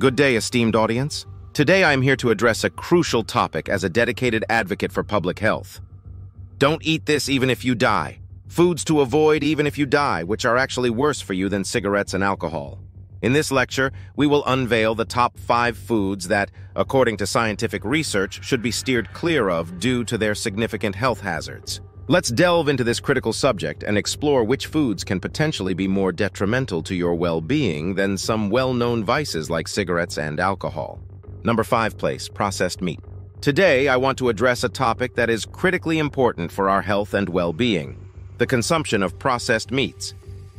Good day, esteemed audience. Today I'm here to address a crucial topic as a dedicated advocate for public health. Don't eat this even if you die. Foods to avoid even if you die, which are actually worse for you than cigarettes and alcohol. In this lecture, we will unveil the top 5 foods that, according to scientific research, should be steered clear of due to their significant health hazards. Let's delve into this critical subject and explore which foods can potentially be more detrimental to your well-being than some well-known vices like cigarettes and alcohol. Number 5 place, processed meat. Today, I want to address a topic that is critically important for our health and well-being, the consumption of processed meats.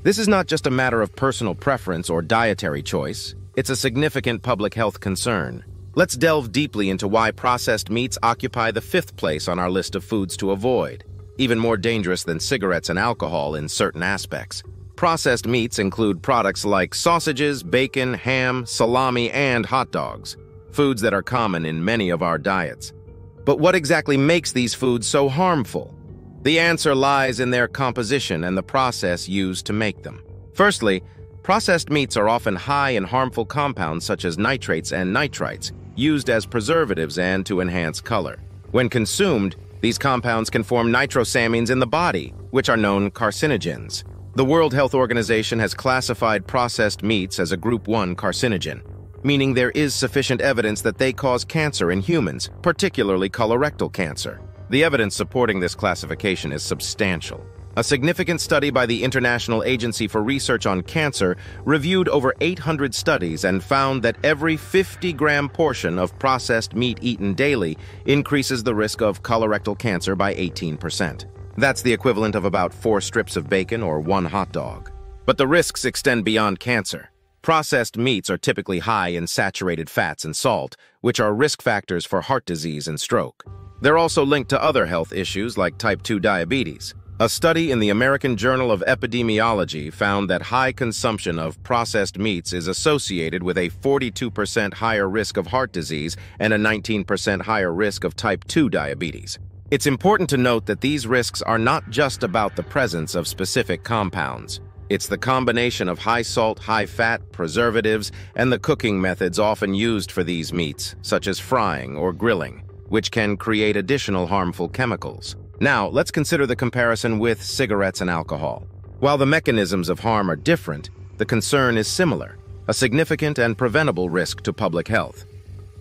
This is not just a matter of personal preference or dietary choice, it's a significant public health concern. Let's delve deeply into why processed meats occupy the 5th place on our list of foods to avoid, even more dangerous than cigarettes and alcohol in certain aspects. Processed meats include products like sausages, bacon, ham, salami, and hot dogs. Foods that are common in many of our diets. But what exactly makes these foods so harmful? The answer lies in their composition and the process used to make them. Firstly, processed meats are often high in harmful compounds such as nitrates and nitrites, used as preservatives and to enhance color. When consumed, these compounds can form nitrosamines in the body, which are known carcinogens. The World Health Organization has classified processed meats as a Group 1 carcinogen, meaning there is sufficient evidence that they cause cancer in humans, particularly colorectal cancer. The evidence supporting this classification is substantial. A significant study by the International Agency for Research on Cancer reviewed over 800 studies and found that every 50-gram portion of processed meat eaten daily increases the risk of colorectal cancer by 18%. That's the equivalent of about 4 strips of bacon or 1 hot dog. But the risks extend beyond cancer. Processed meats are typically high in saturated fats and salt, which are risk factors for heart disease and stroke. They're also linked to other health issues like type 2 diabetes. A study in the American Journal of Epidemiology found that high consumption of processed meats is associated with a 42% higher risk of heart disease and a 19% higher risk of type 2 diabetes. It's important to note that these risks are not just about the presence of specific compounds. It's the combination of high salt, high fat, preservatives, and the cooking methods often used for these meats, such as frying or grilling, which can create additional harmful chemicals. Now, let's consider the comparison with cigarettes and alcohol. While the mechanisms of harm are different, the concern is similar, a significant and preventable risk to public health.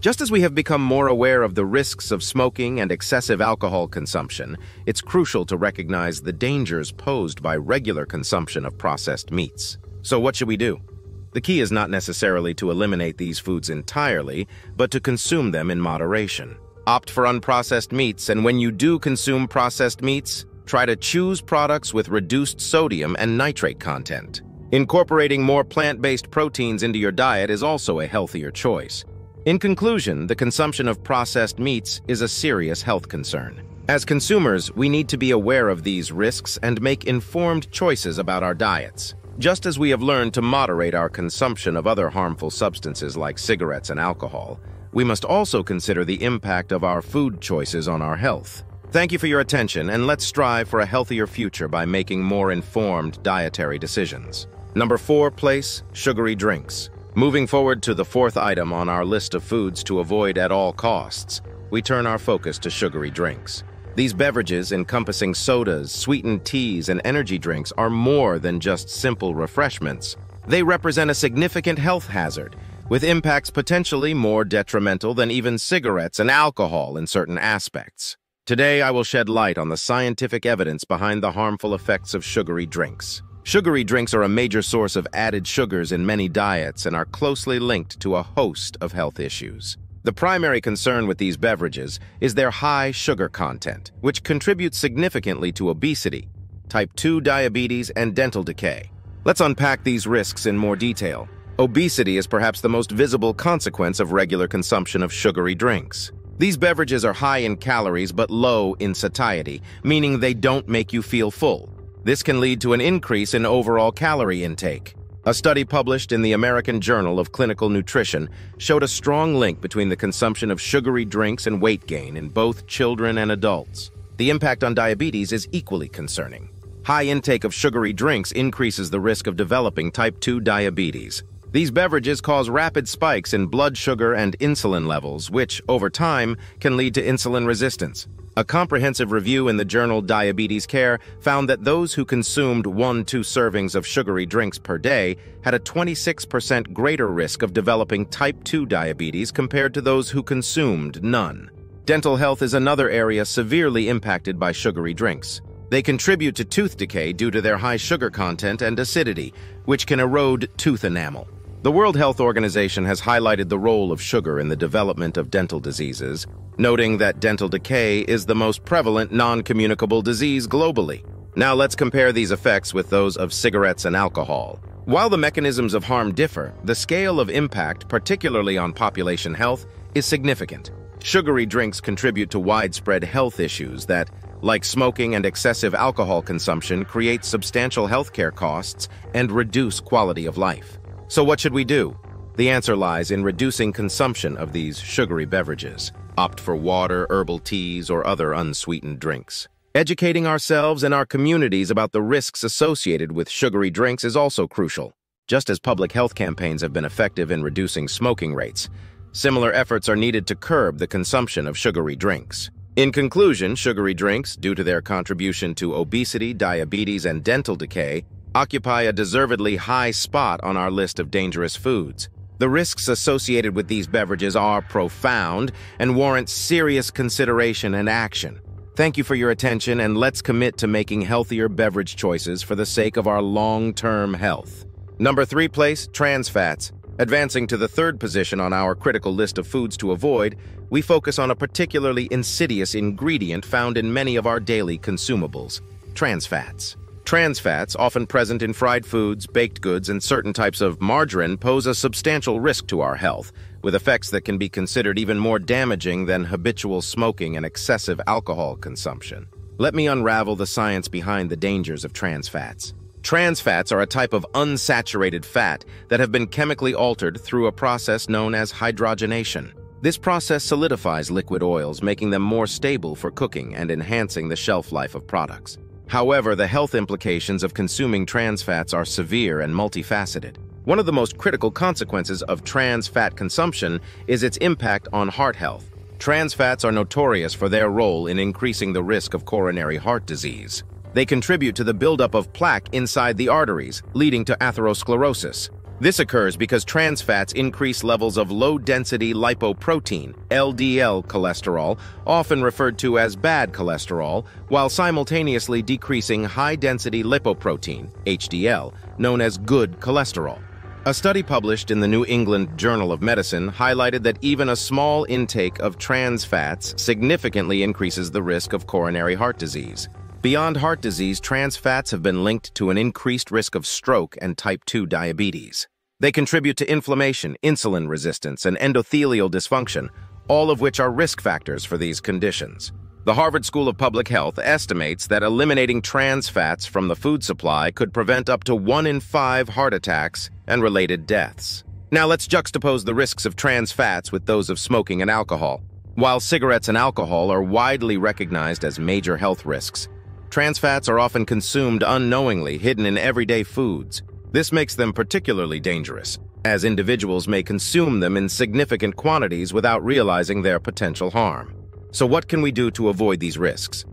Just as we have become more aware of the risks of smoking and excessive alcohol consumption, it's crucial to recognize the dangers posed by regular consumption of processed meats. So what should we do? The key is not necessarily to eliminate these foods entirely, but to consume them in moderation. Opt for unprocessed meats, and when you do consume processed meats, try to choose products with reduced sodium and nitrate content. Incorporating more plant-based proteins into your diet is also a healthier choice. In conclusion, the consumption of processed meats is a serious health concern. As consumers, we need to be aware of these risks and make informed choices about our diets, just as we have learned to moderate our consumption of other harmful substances like cigarettes and alcohol. We must also consider the impact of our food choices on our health. Thank you for your attention, and let's strive for a healthier future by making more informed dietary decisions. Number 4 place, sugary drinks. Moving forward to the 4th item on our list of foods to avoid at all costs, we turn our focus to sugary drinks. These beverages, encompassing sodas, sweetened teas, and energy drinks, are more than just simple refreshments. They represent a significant health hazard, with impacts potentially more detrimental than even cigarettes and alcohol in certain aspects. Today, I will shed light on the scientific evidence behind the harmful effects of sugary drinks. Sugary drinks are a major source of added sugars in many diets and are closely linked to a host of health issues. The primary concern with these beverages is their high sugar content, which contributes significantly to obesity, type 2 diabetes, and dental decay. Let's unpack these risks in more detail. Obesity is perhaps the most visible consequence of regular consumption of sugary drinks. These beverages are high in calories but low in satiety, meaning they don't make you feel full. This can lead to an increase in overall calorie intake. A study published in the American Journal of Clinical Nutrition showed a strong link between the consumption of sugary drinks and weight gain in both children and adults. The impact on diabetes is equally concerning. High intake of sugary drinks increases the risk of developing type 2 diabetes, These beverages cause rapid spikes in blood sugar and insulin levels, which, over time, can lead to insulin resistance. A comprehensive review in the journal Diabetes Care found that those who consumed 1-2 servings of sugary drinks per day had a 26% greater risk of developing type 2 diabetes compared to those who consumed none. Dental health is another area severely impacted by sugary drinks. They contribute to tooth decay due to their high sugar content and acidity, which can erode tooth enamel. The World Health Organization has highlighted the role of sugar in the development of dental diseases, noting that dental decay is the most prevalent non-communicable disease globally. Now let's compare these effects with those of cigarettes and alcohol. While the mechanisms of harm differ, the scale of impact, particularly on population health, is significant. Sugary drinks contribute to widespread health issues that, like smoking and excessive alcohol consumption, create substantial healthcare costs and reduce quality of life. So what should we do? The answer lies in reducing consumption of these sugary beverages. Opt for water, herbal teas, or other unsweetened drinks. Educating ourselves and our communities about the risks associated with sugary drinks is also crucial. Just as public health campaigns have been effective in reducing smoking rates, similar efforts are needed to curb the consumption of sugary drinks. In conclusion, sugary drinks, due to their contribution to obesity, diabetes, and dental decay, occupy a deservedly high spot on our list of dangerous foods. The risks associated with these beverages are profound and warrant serious consideration and action. Thank you for your attention, and let's commit to making healthier beverage choices for the sake of our long-term health. Number 3 place, trans fats. Advancing to the third position on our critical list of foods to avoid, we focus on a particularly insidious ingredient found in many of our daily consumables, trans fats. Trans fats, often present in fried foods, baked goods, and certain types of margarine, pose a substantial risk to our health, with effects that can be considered even more damaging than habitual smoking and excessive alcohol consumption. Let me unravel the science behind the dangers of trans fats. Trans fats are a type of unsaturated fat that have been chemically altered through a process known as hydrogenation. This process solidifies liquid oils, making them more stable for cooking and enhancing the shelf life of products. However, the health implications of consuming trans fats are severe and multifaceted. One of the most critical consequences of trans fat consumption is its impact on heart health. Trans fats are notorious for their role in increasing the risk of coronary heart disease. They contribute to the buildup of plaque inside the arteries, leading to atherosclerosis. This occurs because trans fats increase levels of low-density lipoprotein, LDL cholesterol, often referred to as bad cholesterol, while simultaneously decreasing high-density lipoprotein, HDL, known as good cholesterol. A study published in the New England Journal of Medicine highlighted that even a small intake of trans fats significantly increases the risk of coronary heart disease. Beyond heart disease, trans fats have been linked to an increased risk of stroke and type 2 diabetes. They contribute to inflammation, insulin resistance, and endothelial dysfunction, all of which are risk factors for these conditions. The Harvard School of Public Health estimates that eliminating trans fats from the food supply could prevent up to 1 in 5 heart attacks and related deaths. Now let's juxtapose the risks of trans fats with those of smoking and alcohol. While cigarettes and alcohol are widely recognized as major health risks, trans fats are often consumed unknowingly, hidden in everyday foods. This makes them particularly dangerous, as individuals may consume them in significant quantities without realizing their potential harm. So what can we do to avoid these risks?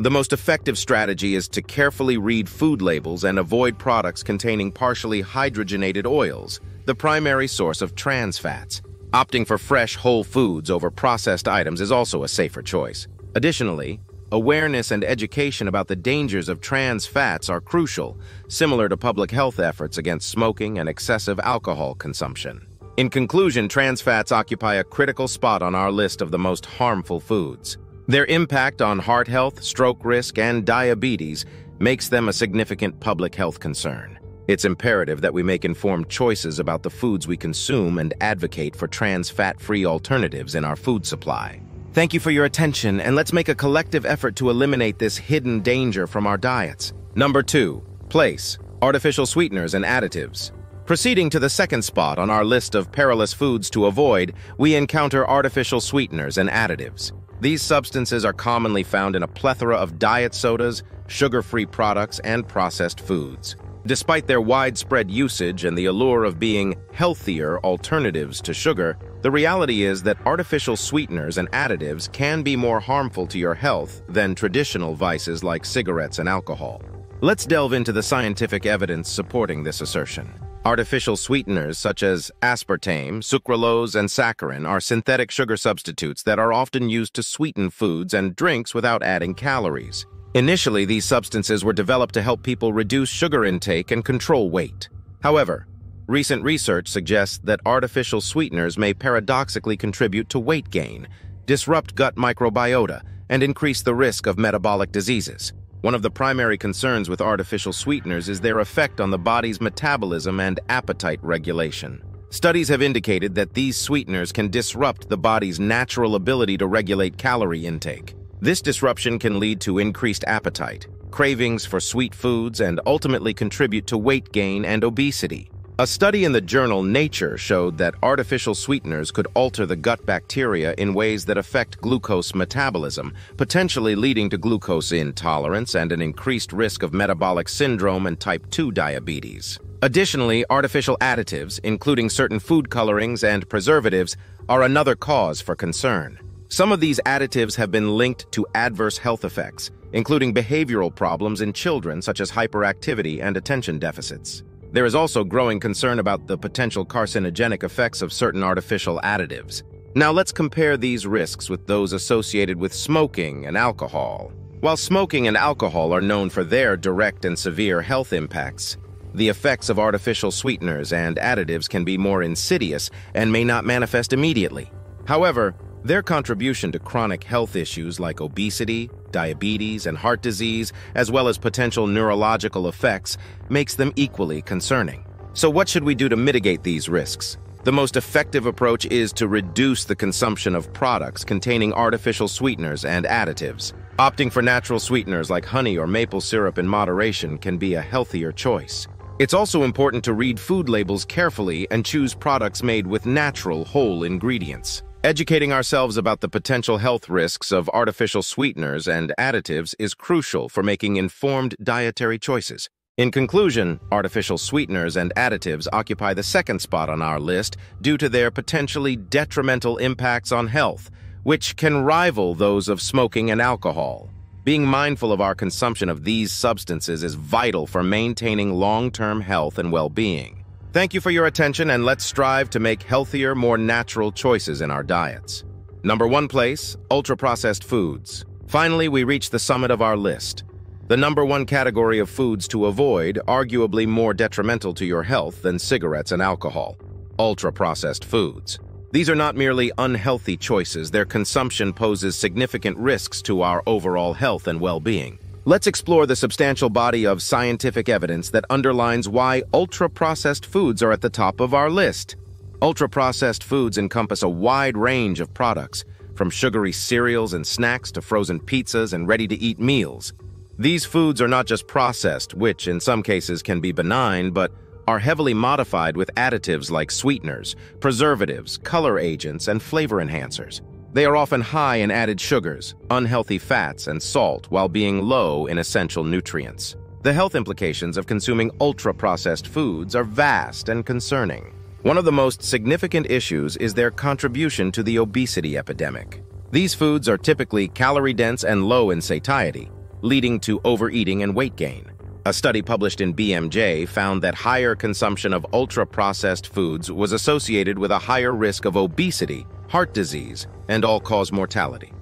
The most effective strategy is to carefully read food labels and avoid products containing partially hydrogenated oils, the primary source of trans fats. Opting for fresh, whole foods over processed items is also a safer choice. Additionally, awareness and education about the dangers of trans fats are crucial, similar to public health efforts against smoking and excessive alcohol consumption. In conclusion, trans fats occupy a critical spot on our list of the most harmful foods. Their impact on heart health, stroke risk, and diabetes makes them a significant public health concern. It's imperative that we make informed choices about the foods we consume and advocate for trans fat-free alternatives in our food supply. Thank you for your attention, and let's make a collective effort to eliminate this hidden danger from our diets. Number 2, place, artificial sweeteners and additives. Proceeding to the second spot on our list of perilous foods to avoid, we encounter artificial sweeteners and additives. These substances are commonly found in a plethora of diet sodas, sugar-free products, and processed foods. Despite their widespread usage and the allure of being healthier alternatives to sugar, the reality is that artificial sweeteners and additives can be more harmful to your health than traditional vices like cigarettes and alcohol. Let's delve into the scientific evidence supporting this assertion. Artificial sweeteners such as aspartame, sucralose, and saccharin are synthetic sugar substitutes that are often used to sweeten foods and drinks without adding calories. Initially, these substances were developed to help people reduce sugar intake and control weight. However, recent research suggests that artificial sweeteners may paradoxically contribute to weight gain, disrupt gut microbiota, and increase the risk of metabolic diseases. One of the primary concerns with artificial sweeteners is their effect on the body's metabolism and appetite regulation. Studies have indicated that these sweeteners can disrupt the body's natural ability to regulate calorie intake. This disruption can lead to increased appetite, cravings for sweet foods, and ultimately contribute to weight gain and obesity. A study in the journal Nature showed that artificial sweeteners could alter the gut bacteria in ways that affect glucose metabolism, potentially leading to glucose intolerance and an increased risk of metabolic syndrome and type 2 diabetes. Additionally, artificial additives, including certain food colorings and preservatives, are another cause for concern. Some of these additives have been linked to adverse health effects, including behavioral problems in children such as hyperactivity and attention deficits. There is also growing concern about the potential carcinogenic effects of certain artificial additives. Now let's compare these risks with those associated with smoking and alcohol. While smoking and alcohol are known for their direct and severe health impacts, the effects of artificial sweeteners and additives can be more insidious and may not manifest immediately. However, their contribution to chronic health issues like obesity, diabetes, and heart disease, as well as potential neurological effects, makes them equally concerning. So what should we do to mitigate these risks? The most effective approach is to reduce the consumption of products containing artificial sweeteners and additives. Opting for natural sweeteners like honey or maple syrup in moderation can be a healthier choice. It's also important to read food labels carefully and choose products made with natural, whole ingredients. Educating ourselves about the potential health risks of artificial sweeteners and additives is crucial for making informed dietary choices. In conclusion, artificial sweeteners and additives occupy the second spot on our list due to their potentially detrimental impacts on health, which can rival those of smoking and alcohol. Being mindful of our consumption of these substances is vital for maintaining long-term health and well-being. Thank you for your attention, and let's strive to make healthier, more natural choices in our diets. Number 1 place, ultra-processed foods. Finally, we reach the summit of our list. The number 1 category of foods to avoid, arguably more detrimental to your health than cigarettes and alcohol, ultra-processed foods. These are not merely unhealthy choices, their consumption poses significant risks to our overall health and well-being. Let's explore the substantial body of scientific evidence that underlines why ultra-processed foods are at the top of our list. Ultra-processed foods encompass a wide range of products, from sugary cereals and snacks to frozen pizzas and ready-to-eat meals. These foods are not just processed, which in some cases can be benign, but are heavily modified with additives like sweeteners, preservatives, color agents, and flavor enhancers. They are often high in added sugars, unhealthy fats, and salt, while being low in essential nutrients. The health implications of consuming ultra-processed foods are vast and concerning. One of the most significant issues is their contribution to the obesity epidemic. These foods are typically calorie-dense and low in satiety, leading to overeating and weight gain. A study published in BMJ found that higher consumption of ultra-processed foods was associated with a higher risk of obesity, heart disease, and all-cause mortality.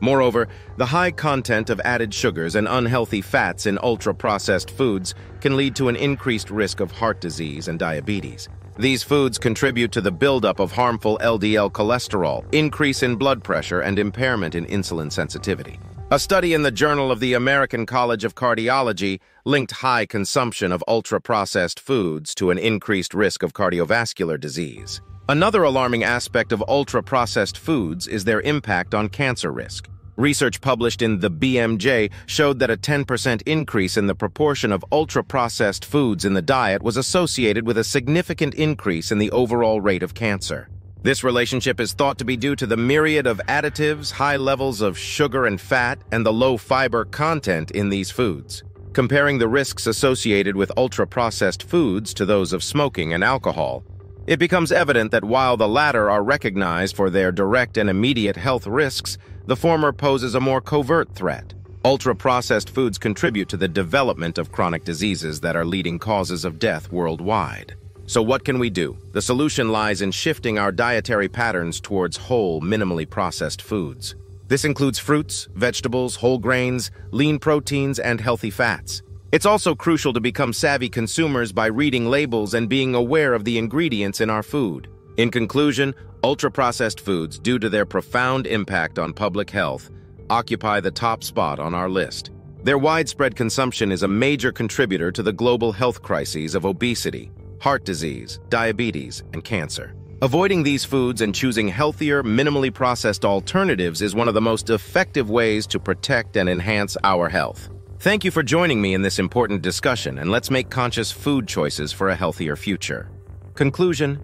Moreover, the high content of added sugars and unhealthy fats in ultra-processed foods can lead to an increased risk of heart disease and diabetes. These foods contribute to the buildup of harmful LDL cholesterol, increase in blood pressure, and impairment in insulin sensitivity. A study in the Journal of the American College of Cardiology linked high consumption of ultra-processed foods to an increased risk of cardiovascular disease. Another alarming aspect of ultra-processed foods is their impact on cancer risk. Research published in the BMJ showed that a 10% increase in the proportion of ultra-processed foods in the diet was associated with a significant increase in the overall rate of cancer. This relationship is thought to be due to the myriad of additives, high levels of sugar and fat, and the low fiber content in these foods. comparing the risks associated with ultra-processed foods to those of smoking and alcohol, it becomes evident that while the latter are recognized for their direct and immediate health risks, the former poses a more covert threat. Ultra-processed foods contribute to the development of chronic diseases that are leading causes of death worldwide. So what can we do? The solution lies in shifting our dietary patterns towards whole, minimally processed foods. This includes fruits, vegetables, whole grains, lean proteins, and healthy fats. It's also crucial to become savvy consumers by reading labels and being aware of the ingredients in our food. In conclusion, ultra-processed foods, due to their profound impact on public health, occupy the top spot on our list. Their widespread consumption is a major contributor to the global health crises of obesity, heart disease, diabetes, and cancer. Avoiding these foods and choosing healthier, minimally processed alternatives is one of the most effective ways to protect and enhance our health. Thank you for joining me in this important discussion, and let's make conscious food choices for a healthier future. Conclusion.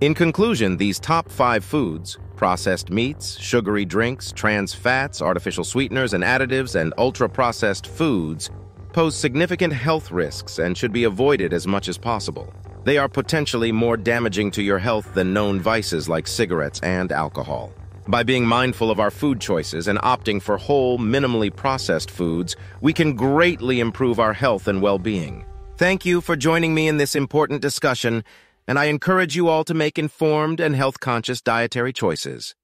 In conclusion, these top 5 foods, processed meats, sugary drinks, trans fats, artificial sweeteners and additives, and ultra-processed foods, pose significant health risks and should be avoided as much as possible. They are potentially more damaging to your health than known vices like cigarettes and alcohol. By being mindful of our food choices and opting for whole, minimally processed foods, we can greatly improve our health and well-being. Thank you for joining me in this important discussion, and I encourage you all to make informed and health-conscious dietary choices.